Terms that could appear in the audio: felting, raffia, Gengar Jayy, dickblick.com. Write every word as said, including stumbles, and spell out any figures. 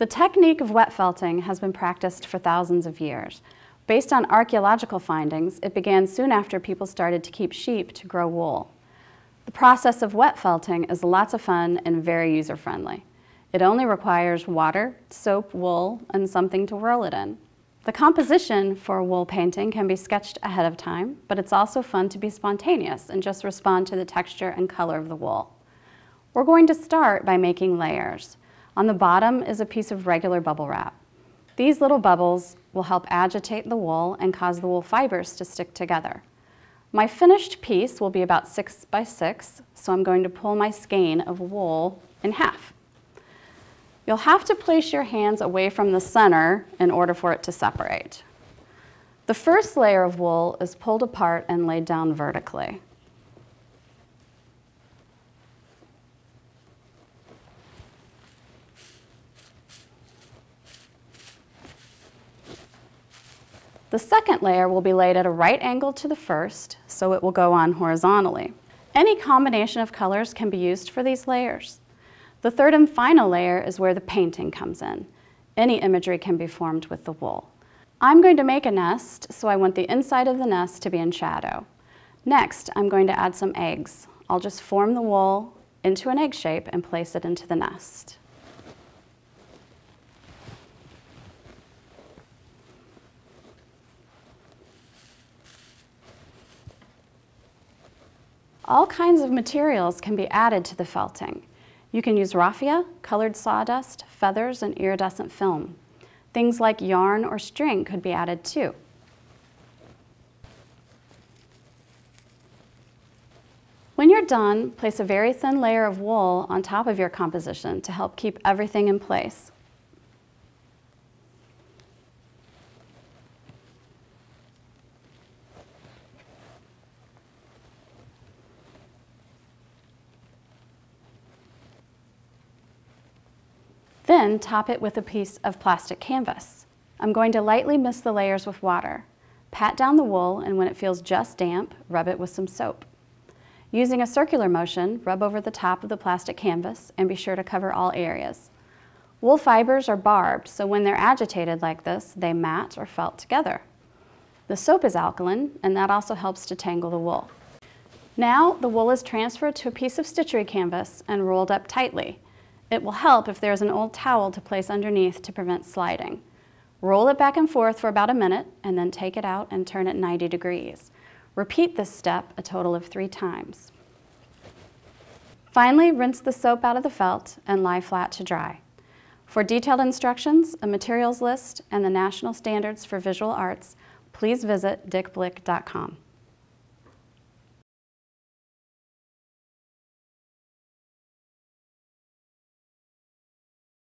The technique of wet felting has been practiced for thousands of years. Based on archaeological findings, it began soon after people started to keep sheep to grow wool. The process of wet felting is lots of fun and very user-friendly. It only requires water, soap, wool, and something to roll it in. The composition for a wool painting can be sketched ahead of time, but it's also fun to be spontaneous and just respond to the texture and color of the wool. We're going to start by making layers. On the bottom is a piece of regular bubble wrap. These little bubbles will help agitate the wool and cause the wool fibers to stick together. My finished piece will be about six by six, so I'm going to pull my skein of wool in half. You'll have to place your hands away from the center in order for it to separate. The first layer of wool is pulled apart and laid down vertically. The second layer will be laid at a right angle to the first, so it will go on horizontally. Any combination of colors can be used for these layers. The third and final layer is where the painting comes in. Any imagery can be formed with the wool. I'm going to make a nest, so I want the inside of the nest to be in shadow. Next, I'm going to add some eggs. I'll just form the wool into an egg shape and place it into the nest. All kinds of materials can be added to the felting. You can use raffia, colored sawdust, feathers, and iridescent film. Things like yarn or string could be added too. When you're done, place a very thin layer of wool on top of your composition to help keep everything in place. Then top it with a piece of plastic canvas. I'm going to lightly mist the layers with water. Pat down the wool, and when it feels just damp, rub it with some soap. Using a circular motion, rub over the top of the plastic canvas and be sure to cover all areas. Wool fibers are barbed, so when they're agitated like this, they mat or felt together. The soap is alkaline, and that also helps to tangle the wool. Now the wool is transferred to a piece of stitchery canvas and rolled up tightly. It will help if there's an old towel to place underneath to prevent sliding. Roll it back and forth for about a minute and then take it out and turn it ninety degrees. Repeat this step a total of three times. Finally, rinse the soap out of the felt and lie flat to dry. For detailed instructions, a materials list, and the National Standards for Visual Arts, please visit dick blick dot com.